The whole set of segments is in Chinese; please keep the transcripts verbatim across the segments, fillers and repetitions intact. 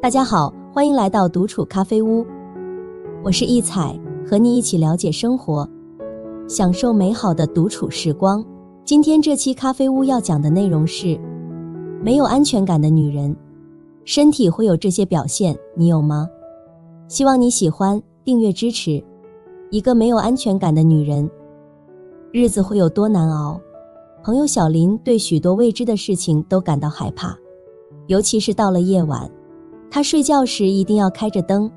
大家好，欢迎来到独处咖啡屋，我是易彩，和你一起了解生活，享受美好的独处时光。今天这期咖啡屋要讲的内容是：没有安全感的女人，身体会有这些表现，你有吗？希望你喜欢，订阅支持。一个没有安全感的女人，日子会有多难熬？朋友小林对许多未知的事情都感到害怕，尤其是到了夜晚。他睡觉时一定要开着灯，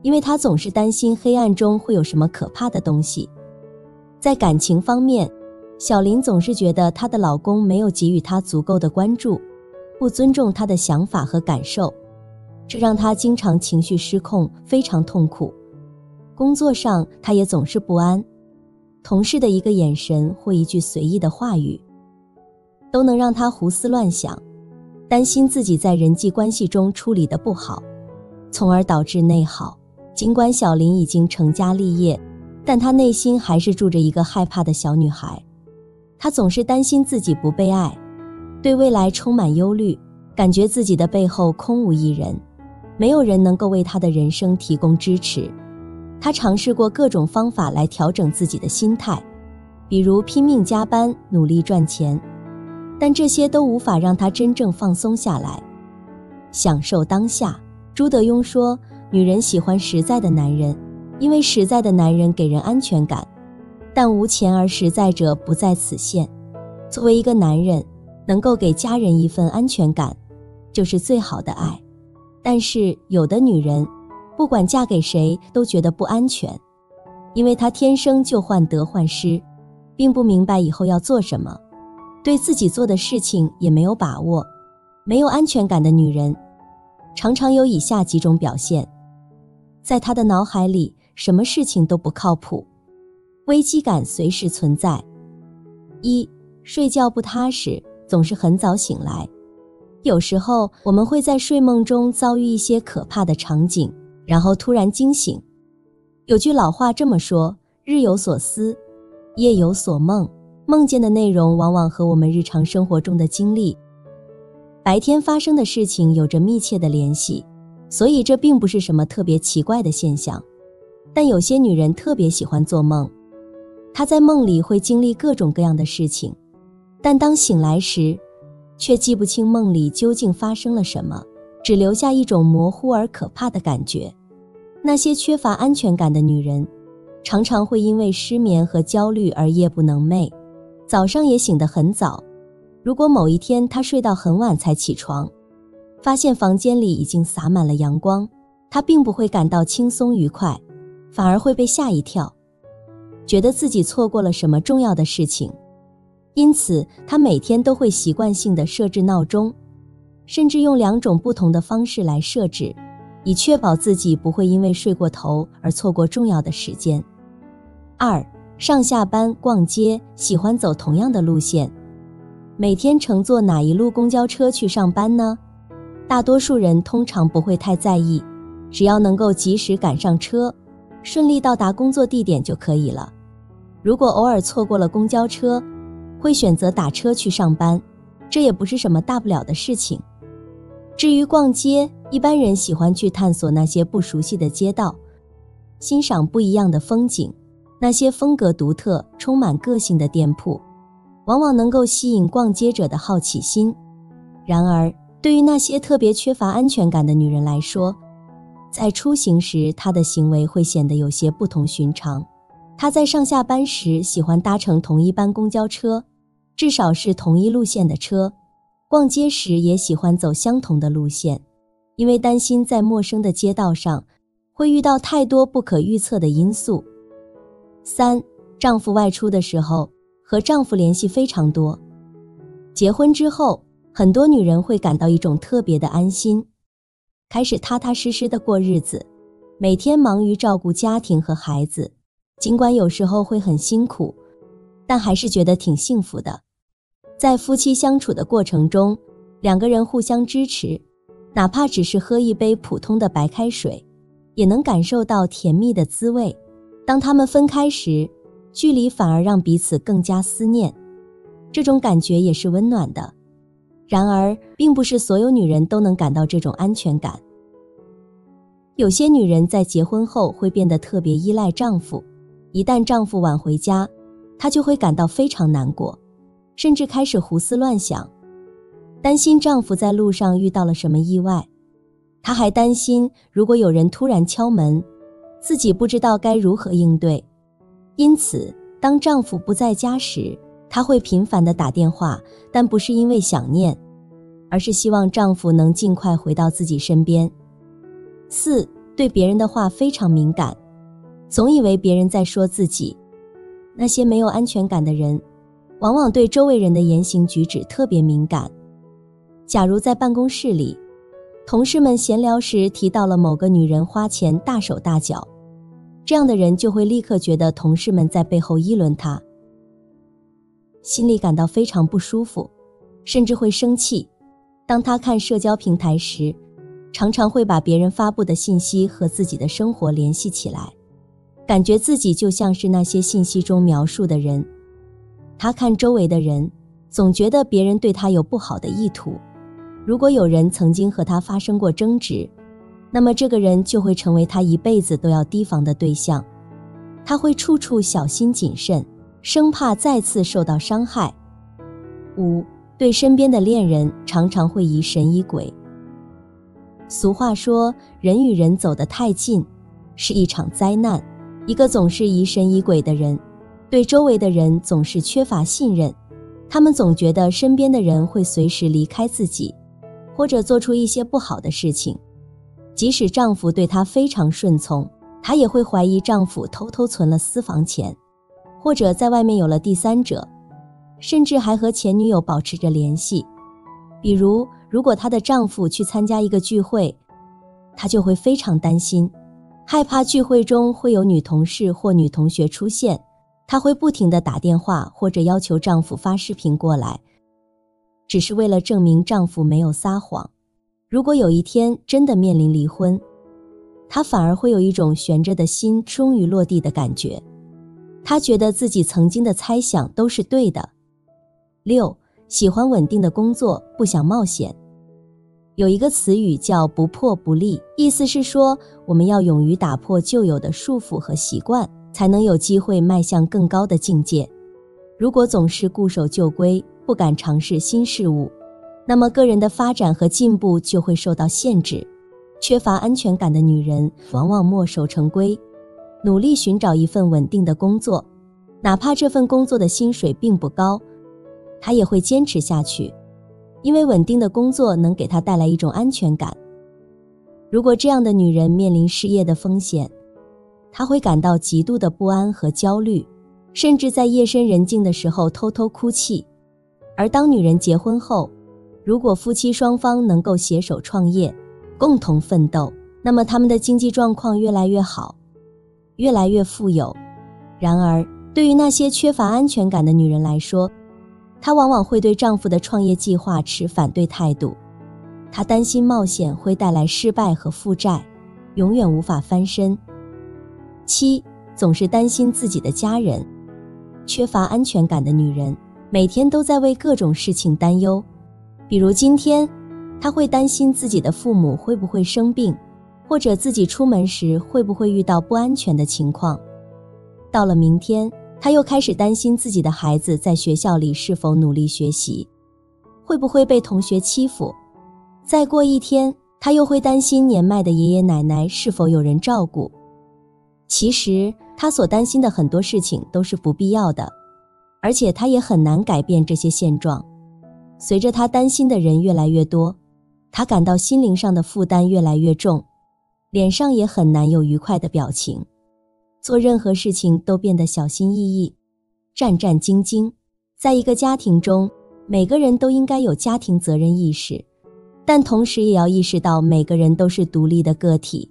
因为他总是担心黑暗中会有什么可怕的东西。在感情方面，小林总是觉得她的老公没有给予她足够的关注，不尊重她的想法和感受，这让她经常情绪失控，非常痛苦。工作上，她也总是不安，同事的一个眼神或一句随意的话语，都能让她胡思乱想，担心自己在人际关系中处理的不好，从而导致内耗。尽管小林已经成家立业，但她内心还是住着一个害怕的小女孩。她总是担心自己不被爱，对未来充满忧虑，感觉自己的背后空无一人，没有人能够为她的人生提供支持。她尝试过各种方法来调整自己的心态，比如拼命加班，努力赚钱，但这些都无法让她真正放松下来，享受当下。朱德庸说，女人喜欢实在的男人，因为实在的男人给人安全感，但无钱而实在者不在此限。作为一个男人，能够给家人一份安全感，就是最好的爱。但是有的女人，不管嫁给谁都觉得不安全，因为她天生就患得患失，并不明白以后要做什么，对自己做的事情也没有把握。没有安全感的女人常常有以下几种表现。在她的脑海里，什么事情都不靠谱，危机感随时存在。一、睡觉不踏实，总是很早醒来。有时候我们会在睡梦中遭遇一些可怕的场景，然后突然惊醒。有句老话这么说，日有所思，夜有所梦。梦见的内容往往和我们日常生活中的经历，白天发生的事情有着密切的联系，所以这并不是什么特别奇怪的现象。但有些女人特别喜欢做梦，她在梦里会经历各种各样的事情，但当醒来时，却记不清梦里究竟发生了什么，只留下一种模糊而可怕的感觉。那些缺乏安全感的女人，常常会因为失眠和焦虑而夜不能寐，早上也醒得很早。如果某一天她睡到很晚才起床，发现房间里已经洒满了阳光，她并不会感到轻松愉快，反而会被吓一跳，觉得自己错过了什么重要的事情。因此她每天都会习惯性地设置闹钟，甚至用两种不同的方式来设置，以确保自己不会因为睡过头而错过重要的时间。二、上下班、逛街喜欢走同样的路线。每天乘坐哪一路公交车去上班呢？大多数人通常不会太在意，只要能够及时赶上车，顺利到达工作地点就可以了。如果偶尔错过了公交车，会选择打车去上班，这也不是什么大不了的事情。至于逛街，一般人喜欢去探索那些不熟悉的街道，欣赏不一样的风景。那些风格独特、充满个性的店铺，往往能够吸引逛街者的好奇心。然而，对于那些特别缺乏安全感的女人来说，在出行时，她的行为会显得有些不同寻常。她在上下班时喜欢搭乘同一班公交车，至少是同一路线的车。逛街时也喜欢走相同的路线，因为担心在陌生的街道上会遇到太多不可预测的因素。三、丈夫外出的时候和丈夫联系非常多。结婚之后，很多女人会感到一种特别的安心，开始踏踏实实地过日子，每天忙于照顾家庭和孩子。尽管有时候会很辛苦，但还是觉得挺幸福的。在夫妻相处的过程中，两个人互相支持，哪怕只是喝一杯普通的白开水，也能感受到甜蜜的滋味。当他们分开时，距离反而让彼此更加思念，这种感觉也是温暖的。然而，并不是所有女人都能感到这种安全感，有些女人在结婚后会变得特别依赖丈夫，一旦丈夫晚回家，她就会感到非常难过，甚至开始胡思乱想，担心丈夫在路上遇到了什么意外。她还担心如果有人突然敲门，自己不知道该如何应对。因此，当丈夫不在家时，她会频繁地打电话，但不是因为想念，而是希望丈夫能尽快回到自己身边。四、对别人的话非常敏感，总以为别人在说自己。那些没有安全感的人，往往对周围人的言行举止特别敏感。假如在办公室里，同事们闲聊时提到了某个女人花钱大手大脚，这样的人就会立刻觉得同事们在背后议论她，心里感到非常不舒服，甚至会生气。当他看社交平台时，常常会把别人发布的信息和自己的生活联系起来，感觉自己就像是那些信息中描述的人。他看周围的人，总觉得别人对他有不好的意图。如果有人曾经和他发生过争执，那么这个人就会成为他一辈子都要提防的对象。他会处处小心谨慎，生怕再次受到伤害。五、对身边的恋人常常会疑神疑鬼。俗话说，人与人走得太近，是一场灾难。一个总是疑神疑鬼的人，对周围的人总是缺乏信任，他们总觉得身边的人会随时离开自己，或者做出一些不好的事情。即使丈夫对她非常顺从，她也会怀疑丈夫偷偷存了私房钱，或者在外面有了第三者，甚至还和前女友保持着联系。比如，如果她的丈夫去参加一个聚会，她就会非常担心，害怕聚会中会有女同事或女同学出现，她会不停地打电话或者要求丈夫发视频过来，只是为了证明丈夫没有撒谎。如果有一天真的面临离婚，她反而会有一种悬着的心终于落地的感觉，她觉得自己曾经的猜想都是对的。六、喜欢稳定的工作，不想冒险。有一个词语叫不破不立，意思是说我们要勇于打破旧有的束缚和习惯，才能有机会迈向更高的境界。如果总是固守旧规，不敢尝试新事物，那么个人的发展和进步就会受到限制。缺乏安全感的女人往往墨守成规，努力寻找一份稳定的工作，哪怕这份工作的薪水并不高，她也会坚持下去，因为稳定的工作能给她带来一种安全感。如果这样的女人面临失业的风险，她会感到极度的不安和焦虑，甚至在夜深人静的时候偷偷哭泣。而当女人结婚后，如果夫妻双方能够携手创业，共同奋斗，那么他们的经济状况越来越好，越来越富有。然而，对于那些缺乏安全感的女人来说，她往往会对丈夫的创业计划持反对态度。她担心冒险会带来失败和负债，永远无法翻身。七、总是担心自己的家人。缺乏安全感的女人，每天都在为各种事情担忧。比如今天，她会担心自己的父母会不会生病，或者自己出门时会不会遇到不安全的情况。到了明天，她又开始担心自己的孩子在学校里是否努力学习，会不会被同学欺负。再过一天，她又会担心年迈的爷爷奶奶是否有人照顾。其实，她所担心的很多事情都是不必要的，而且她也很难改变这些现状。随着她担心的人越来越多，她感到心灵上的负担越来越重，脸上也很难有愉快的表情，做任何事情都变得小心翼翼，战战兢兢。在一个家庭中，每个人都应该有家庭责任意识，但同时也要意识到每个人都是独立的个体，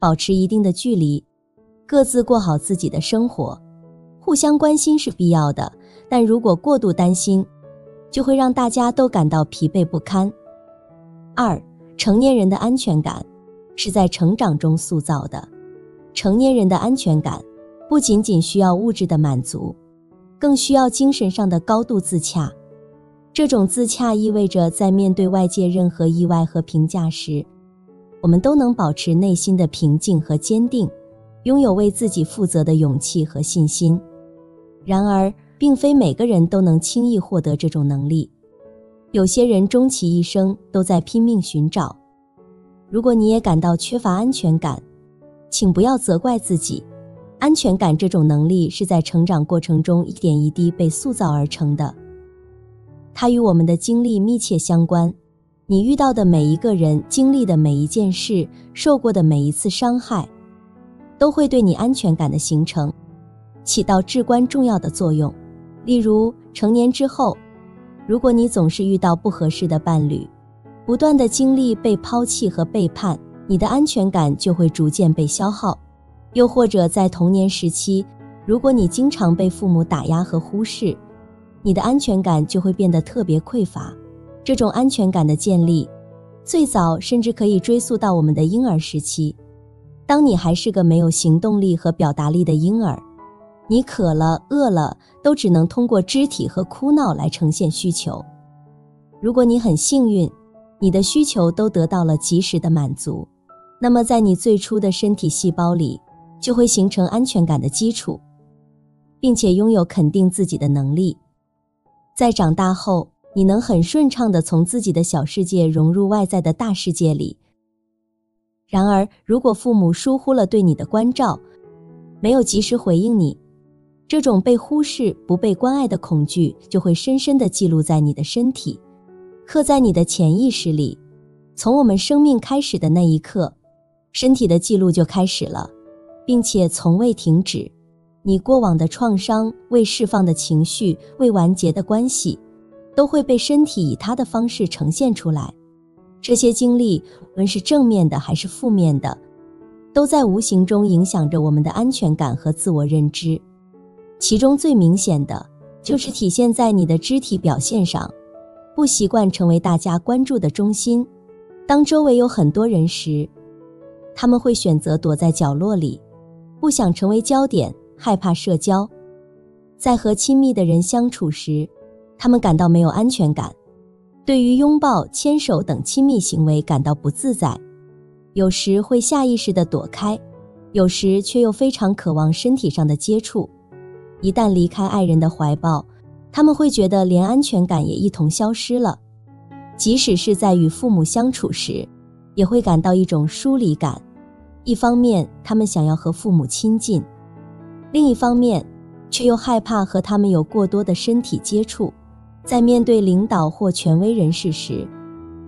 保持一定的距离，各自过好自己的生活。互相关心是必要的，但如果过度担心，就会让大家都感到疲惫不堪。二、成年人的安全感是在成长中塑造的。成年人的安全感不仅仅需要物质的满足，更需要精神上的高度自洽。这种自洽意味着在面对外界任何意外和评价时，我们都能保持内心的平静和坚定，拥有为自己负责的勇气和信心。然而，并非每个人都能轻易获得这种能力。有些人终其一生都在拼命寻找。如果你也感到缺乏安全感，请不要责怪自己。安全感这种能力是在成长过程中一点一滴被塑造而成的，它与我们的经历密切相关。你遇到的每一个人，经历的每一件事，受过的每一次伤害，都会对你安全感的形成起到至关重要的作用。例如，成年之后，如果你总是遇到不合适的伴侣，不断的经历被抛弃和背叛，你的安全感就会逐渐被消耗。又或者在童年时期，如果你经常被父母打压和忽视，你的安全感就会变得特别匮乏。这种安全感的建立，最早甚至可以追溯到我们的婴儿时期。当你还是个没有行动力和表达力的婴儿，你渴了、饿了，都只能通过肢体和哭闹来呈现需求。如果你很幸运，你的需求都得到了及时的满足，那么在你最初的身体细胞里，就会形成安全感的基础，并且拥有肯定自己的能力。在长大后，你能很顺畅地从自己的小世界融入外在的大世界里。然而，如果父母疏忽了对你的关照，没有及时回应你，这种被忽视、不被关爱的恐惧就会深深地记录在你的身体，刻在你的潜意识里。从我们生命开始的那一刻，身体的记录就开始了，并且从未停止。你过往的创伤、未释放的情绪、未完结的关系，都会被身体以它的方式呈现出来。这些经历，无论是正面的还是负面的，都在无形中影响着我们的安全感和自我认知。其中最明显的，就是体现在你的肢体表现上。不习惯成为大家关注的中心，当周围有很多人时，他们会选择躲在角落里，不想成为焦点，害怕社交。在和亲密的人相处时，他们感到没有安全感，对于拥抱、牵手等亲密行为感到不自在，有时会下意识地躲开，有时却又非常渴望身体上的接触。一旦离开爱人的怀抱，他们会觉得连安全感也一同消失了。即使是在与父母相处时，也会感到一种疏离感。一方面，他们想要和父母亲近，另一方面，却又害怕和他们有过多的身体接触。在面对领导或权威人士时，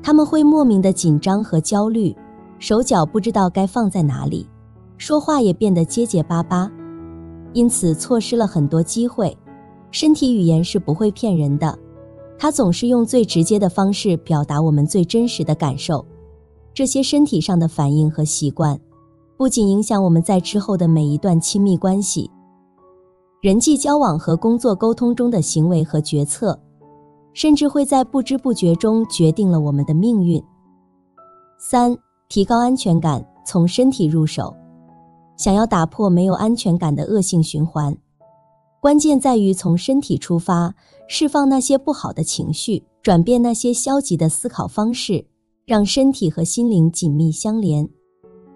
他们会莫名的紧张和焦虑，手脚不知道该放在哪里，说话也变得结结巴巴，因此错失了很多机会。身体语言是不会骗人的，它总是用最直接的方式表达我们最真实的感受。这些身体上的反应和习惯，不仅影响我们在之后的每一段亲密关系、人际交往和工作沟通中的行为和决策，甚至会在不知不觉中决定了我们的命运。三、提高安全感，从身体入手。想要打破没有安全感的恶性循环，关键在于从身体出发，释放那些不好的情绪，转变那些消极的思考方式，让身体和心灵紧密相连，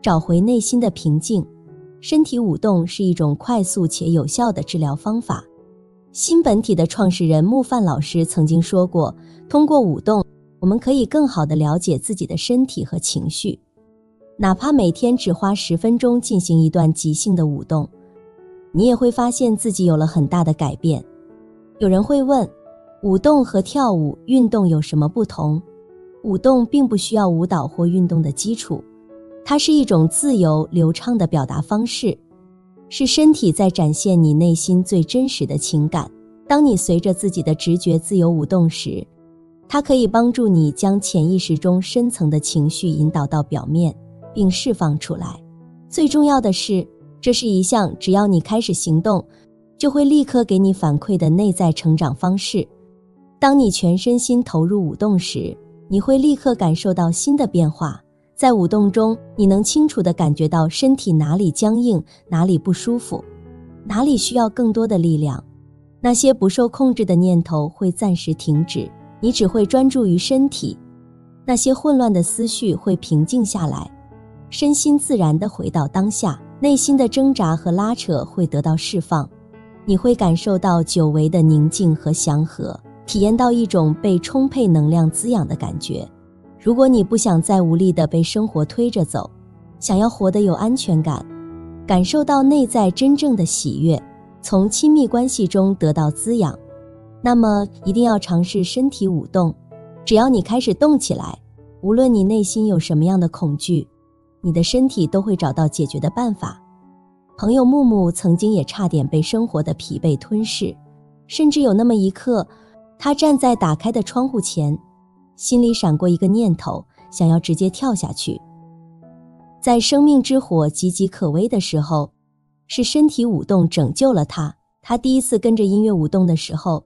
找回内心的平静。身体舞动是一种快速且有效的治疗方法。新本体的创始人穆范老师曾经说过，通过舞动，我们可以更好地了解自己的身体和情绪。哪怕每天只花十分钟进行一段即兴的舞动，你也会发现自己有了很大的改变。有人会问，舞动和跳舞、运动有什么不同？舞动并不需要舞蹈或运动的基础，它是一种自由、流畅的表达方式，是身体在展现你内心最真实的情感。当你随着自己的直觉自由舞动时，它可以帮助你将潜意识中深层的情绪引导到表面，并释放出来。最重要的是，这是一项只要你开始行动，就会立刻给你反馈的内在成长方式。当你全身心投入舞动时，你会立刻感受到新的变化。在舞动中，你能清楚地感觉到身体哪里僵硬，哪里不舒服，哪里需要更多的力量。那些不受控制的念头会暂时停止，你只会专注于身体。那些混乱的思绪会平静下来，身心自然地回到当下，内心的挣扎和拉扯会得到释放，你会感受到久违的宁静和祥和，体验到一种被充沛能量滋养的感觉。如果你不想再无力地被生活推着走，想要活得有安全感，感受到内在真正的喜悦，从亲密关系中得到滋养，那么一定要尝试身体舞动。只要你开始动起来，无论你内心有什么样的恐惧，你的身体都会找到解决的办法。朋友木木曾经也差点被生活的疲惫吞噬，甚至有那么一刻，他站在打开的窗户前，心里闪过一个念头，想要直接跳下去。在生命之火岌岌可危的时候，是身体舞动拯救了他。他第一次跟着音乐舞动的时候，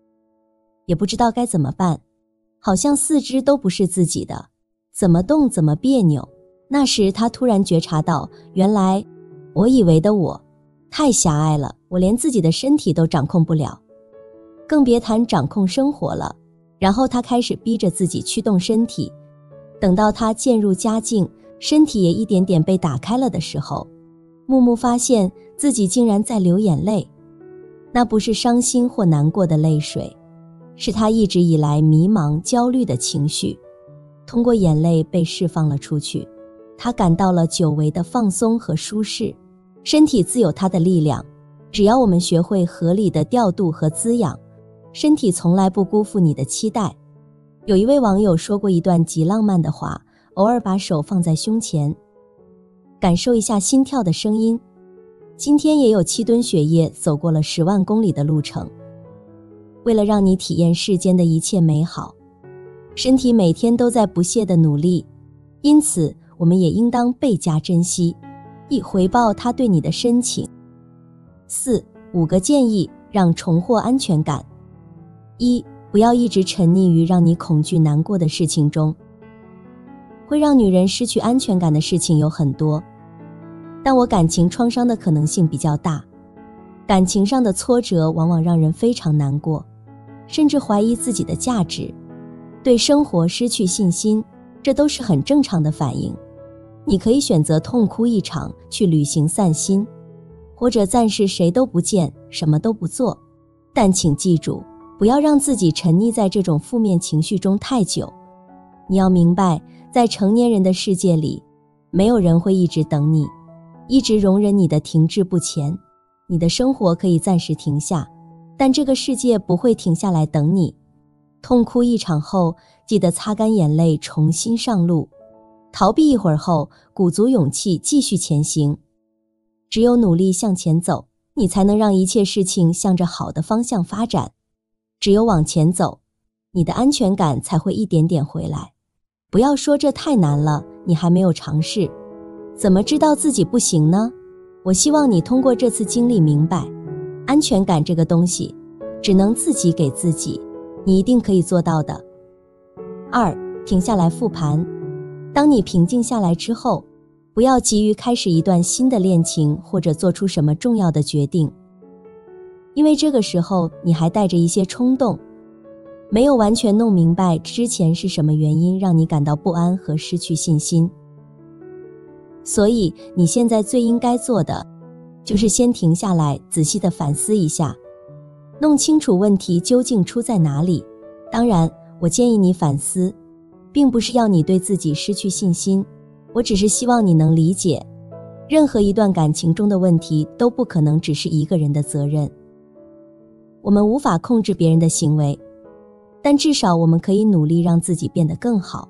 也不知道该怎么办，好像四肢都不是自己的，怎么动怎么别扭。那时他突然觉察到，原来我以为的我太狭隘了，我连自己的身体都掌控不了，更别谈掌控生活了。然后他开始逼着自己驱动身体，等到他渐入佳境，身体也一点点被打开了的时候，木木发现自己竟然在流眼泪。那不是伤心或难过的泪水，是他一直以来迷茫焦虑的情绪通过眼泪被释放了出去。他感到了久违的放松和舒适。身体自有它的力量，只要我们学会合理的调度和滋养，身体从来不辜负你的期待。有一位网友说过一段极浪漫的话，偶尔把手放在胸前，感受一下心跳的声音。今天也有七吨血液走过了十万公里的路程，为了让你体验世间的一切美好，身体每天都在不懈的努力，因此我们也应当倍加珍惜，以回报他对你的深情。四、五个建议让重获安全感。一、不要一直沉溺于让你恐惧难过的事情中。会让女人失去安全感的事情有很多，但我感情创伤的可能性比较大。感情上的挫折往往让人非常难过，甚至怀疑自己的价值，对生活失去信心，这都是很正常的反应。你可以选择痛哭一场，去旅行散心，或者暂时谁都不见，什么都不做。但请记住，不要让自己沉溺在这种负面情绪中太久。你要明白，在成年人的世界里，没有人会一直等你，一直容忍你的停滞不前。你的生活可以暂时停下，但这个世界不会停下来等你。痛哭一场后，记得擦干眼泪，重新上路。逃避一会儿后，鼓足勇气继续前行。只有努力向前走，你才能让一切事情向着好的方向发展。只有往前走，你的安全感才会一点点回来。不要说这太难了，你还没有尝试，怎么知道自己不行呢？我希望你通过这次经历明白，安全感这个东西只能自己给自己，你一定可以做到的。二、停下来复盘。当你平静下来之后，不要急于开始一段新的恋情或者做出什么重要的决定，因为这个时候你还带着一些冲动，没有完全弄明白之前是什么原因让你感到不安和失去信心。所以你现在最应该做的就是先停下来，仔细地反思一下，弄清楚问题究竟出在哪里。当然，我建议你反思并不是要你对自己失去信心，我只是希望你能理解，任何一段感情中的问题都不可能只是一个人的责任。我们无法控制别人的行为，但至少我们可以努力让自己变得更好。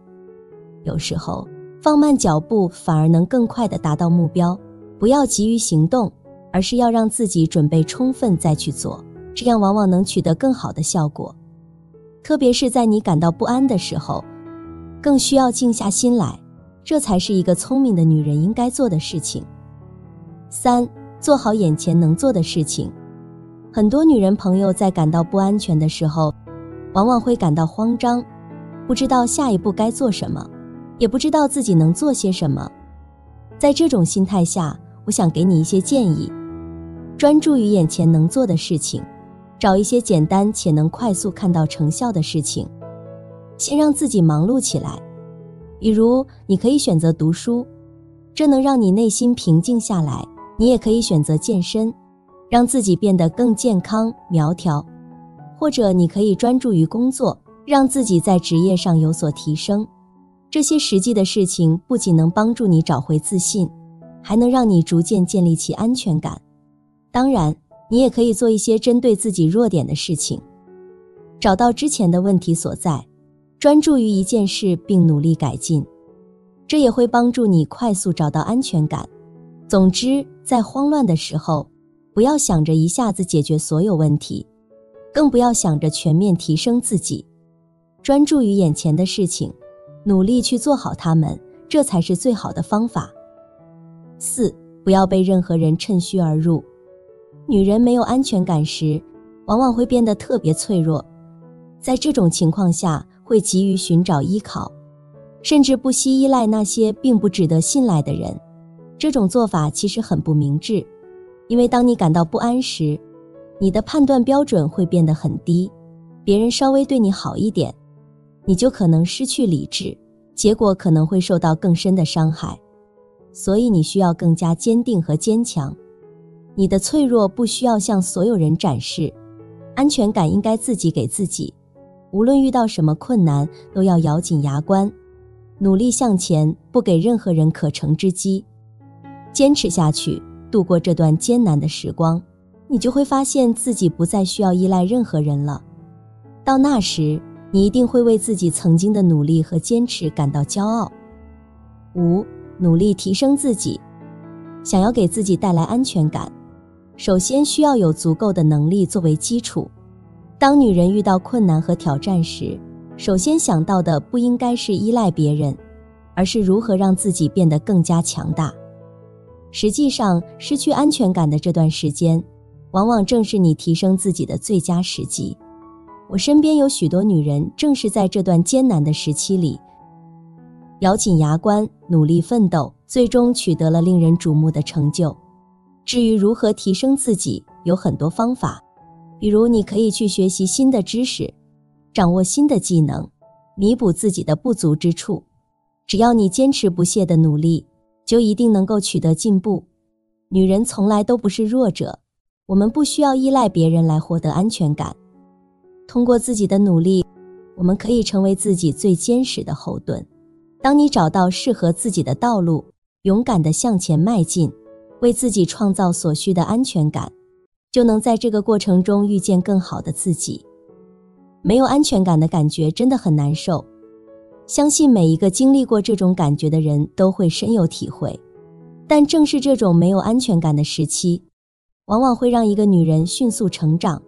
有时候放慢脚步反而能更快地达到目标。不要急于行动，而是要让自己准备充分再去做，这样往往能取得更好的效果。特别是在你感到不安的时候，更需要静下心来，这才是一个聪明的女人应该做的事情。三、做好眼前能做的事情。很多女人朋友在感到不安全的时候，往往会感到慌张，不知道下一步该做什么，也不知道自己能做些什么。在这种心态下，我想给你一些建议。专注于眼前能做的事情，找一些简单且能快速看到成效的事情，先让自己忙碌起来。比如你可以选择读书，这能让你内心平静下来。你也可以选择健身，让自己变得更健康苗条，或者你可以专注于工作，让自己在职业上有所提升。这些实际的事情不仅能帮助你找回自信，还能让你逐渐建立起安全感。当然，你也可以做一些针对自己弱点的事情，找到之前的问题所在，专注于一件事并努力改进，这也会帮助你快速找到安全感。总之，在慌乱的时候，不要想着一下子解决所有问题，更不要想着全面提升自己，专注于眼前的事情，努力去做好它们，这才是最好的方法。四，不要被任何人趁虚而入。女人没有安全感时，往往会变得特别脆弱，在这种情况下，会急于寻找依靠，甚至不惜依赖那些并不值得信赖的人。这种做法其实很不明智，因为当你感到不安时，你的判断标准会变得很低，别人稍微对你好一点，你就可能失去理智，结果可能会受到更深的伤害。所以你需要更加坚定和坚强，你的脆弱不需要向所有人展示，安全感应该自己给自己，无论遇到什么困难都要咬紧牙关，努力向前，不给任何人可乘之机。坚持下去，度过这段艰难的时光，你就会发现自己不再需要依赖任何人了。到那时，你一定会为自己曾经的努力和坚持感到骄傲。五，努力提升自己。想要给自己带来安全感，首先需要有足够的能力作为基础。当女人遇到困难和挑战时，首先想到的不应该是依赖别人，而是如何让自己变得更加强大。实际上，失去安全感的这段时间，往往正是你提升自己的最佳时机。我身边有许多女人正是在这段艰难的时期里，咬紧牙关，努力奋斗，最终取得了令人瞩目的成就。至于如何提升自己，有很多方法，比如你可以去学习新的知识，掌握新的技能，弥补自己的不足之处。只要你坚持不懈的努力，就一定能够取得进步。女人从来都不是弱者，我们不需要依赖别人来获得安全感。通过自己的努力，我们可以成为自己最坚实的后盾。当你找到适合自己的道路，勇敢地向前迈进，为自己创造所需的安全感，就能在这个过程中遇见更好的自己。没有安全感的感觉真的很难受，相信每一个经历过这种感觉的人都会深有体会。但正是这种没有安全感的时期，往往会让一个女人迅速成长。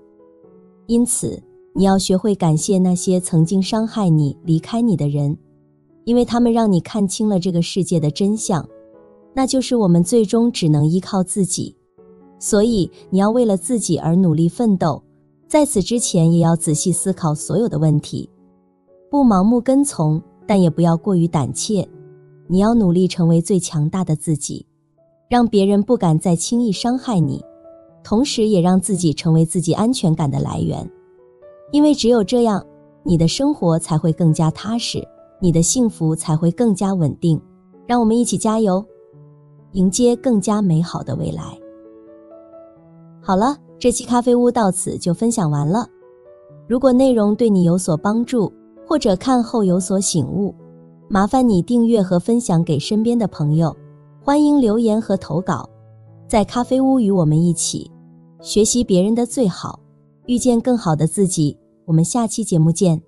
因此，你要学会感谢那些曾经伤害你、离开你的人，因为他们让你看清了这个世界的真相，那就是我们最终只能依靠自己。所以，你要为了自己而努力奋斗，在此之前也要仔细思考所有的问题，不盲目跟从，但也不要过于胆怯。你要努力成为最强大的自己，让别人不敢再轻易伤害你，同时也让自己成为自己安全感的来源。因为只有这样，你的生活才会更加踏实，你的幸福才会更加稳定。让我们一起加油，迎接更加美好的未来。好了，这期咖啡屋到此就分享完了。如果内容对你有所帮助，或者看后有所醒悟，麻烦你订阅和分享给身边的朋友，欢迎留言和投稿。在咖啡屋与我们一起学习别人的最好，遇见更好的自己。我们下期节目见。